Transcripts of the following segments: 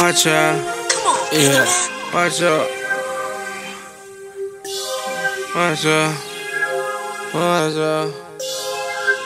Watch out. Yeah. Watch out. Watch out.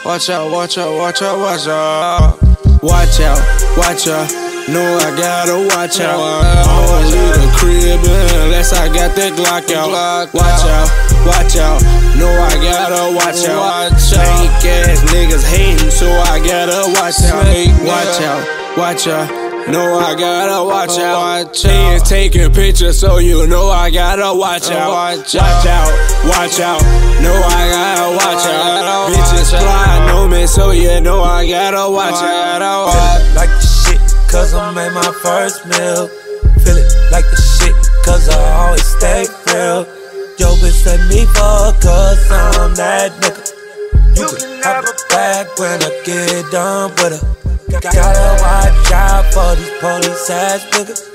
Watch out. Watch out, watch out, watch out, watch out. Watch out, watch out. No, I gotta watch out. I don't leave the crib unless I got that Glock out. Watch out, watch out. No, I gotta watch out. Fake ass niggas hating, so I gotta watch out. Watch out, watch out. No, I gotta watch out. Hands taking pictures, so you know I gotta watch out. Watch out, watch out. No, I gotta watch out. Bitches fly, know me, so you know I gotta watch out. Like the shit, cause I made my first meal. Feel it like the shit, cause I always stay real. Yo, bitch, let me fuck, cause I'm that nigga. You can have a bag when I get done with her. Gotta watch out for these police ass niggas.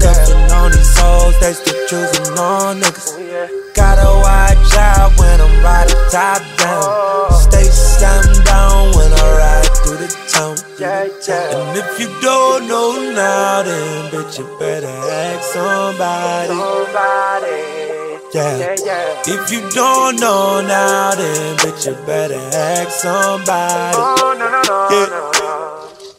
Duffin' on these hoes, they still choosing on niggas. Gotta watch out when I'm riding top down. Stay stand down when I ride through the town. And if you don't know now, then bitch, you better ask somebody. Yeah. If you don't know now, then bitch, you better ask somebody. Yeah.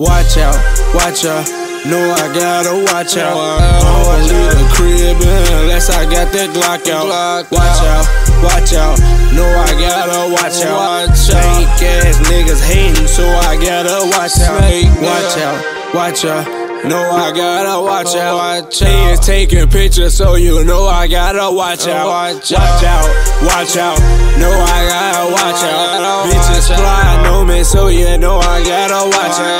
Watch out, watch out. No, I gotta watch out. I don't leave the crib unless I got that Glock out. Watch out, watch out. No, I gotta watch out. Fake ass niggas hating, so I gotta watch out. Watch out, watch out. No, I gotta watch out. Hands taking pictures, so you know I gotta watch out. Watch out, watch out. No, I gotta watch out. Bitches fly, know me, so you know I gotta watch out.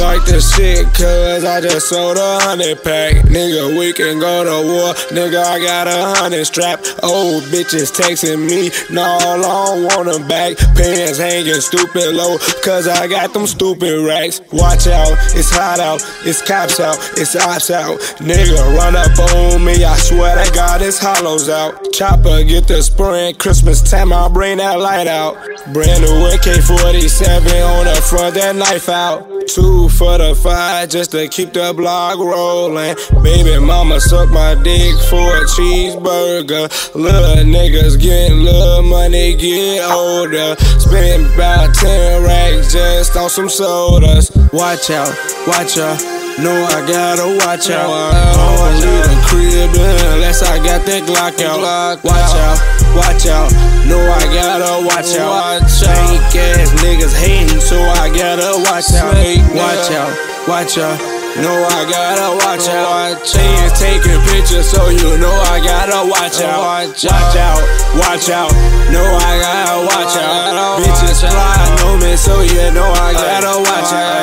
Like the shit, cause I just sold 100 pack. Nigga, we can go to war. Nigga, I got 100 strap. Old bitches texting me, no, I don't want them back. Pants hanging stupid low, cause I got them stupid racks. Watch out, it's hot out. It's cops out, it's ops out. Nigga, run up on me, I swear to God, it's hollows out. Chopper, get the spring, Christmas time, I'll bring that light out. Brand new AK-47 on the front, that knife out. 2 for the 5, just to keep the block rolling. Baby mama suck my dick for a cheeseburger. Little niggas getting little money, get older. Spend about 10 racks just on some sodas. Watch out, watch out. No, I gotta watch out. I don't leave the crib unless I got that Glock out. Watch out, watch out. No, I gotta watch out. Fake ass niggas hating, so I gotta watch out. Watch out, watch out. No, I gotta watch out. Hands taking pictures, so you know I gotta watch out. Watch out, watch out. No, I gotta watch out. Bitches fly, know me, so you know I gotta watch out.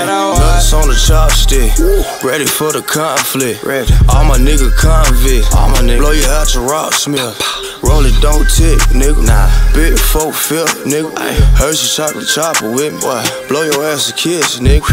On the chopstick, ready for the conflict. All my nigga convict, all my nigga blow you out your rock smell. Roll it, don't tick, nigga. Big folk feel, nigga. Hershey chocolate chopper with me. Blow your ass a kiss, nigga.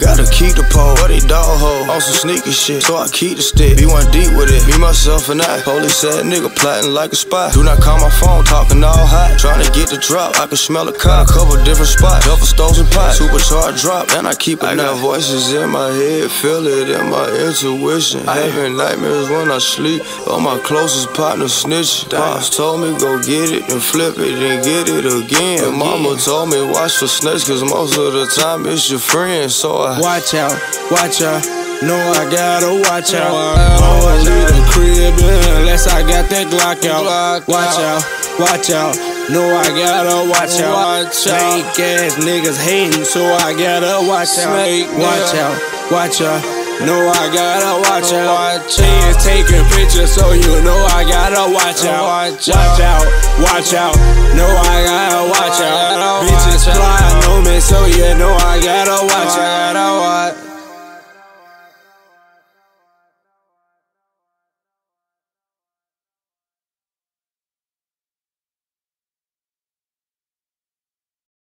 Gotta keep the pole, what they dog hole. On some sneaky shit, so I keep the stick. Be one deep with it, me, myself, and I. Police said nigga plotting like a spy. Do not call my phone, talking all hot. Trying to get the drop, I can smell a cop. Couple different spots, double stoves and pot. Supercharged drop, and I keep it. I got voices in my head, feel it in my intuition. Having nightmares when I sleep. All my closest partners snitching. Pops told me go get it and flip it and get it again. And mama told me watch for snakes, cause most of the time it's your friend. So I watch out, watch out. No, I gotta watch out. I don't leave the crib unless I got that Glock out. Watch out, watch out. No, I gotta watch out. Fake ass niggas hating, so I gotta watch out. Watch out, watch out. No, I gotta watch out. Hands taking pictures, so you know I gotta watch out. Watch out, watch out. No, I gotta watch out. Bitches fly, know me, so you know I gotta watch out.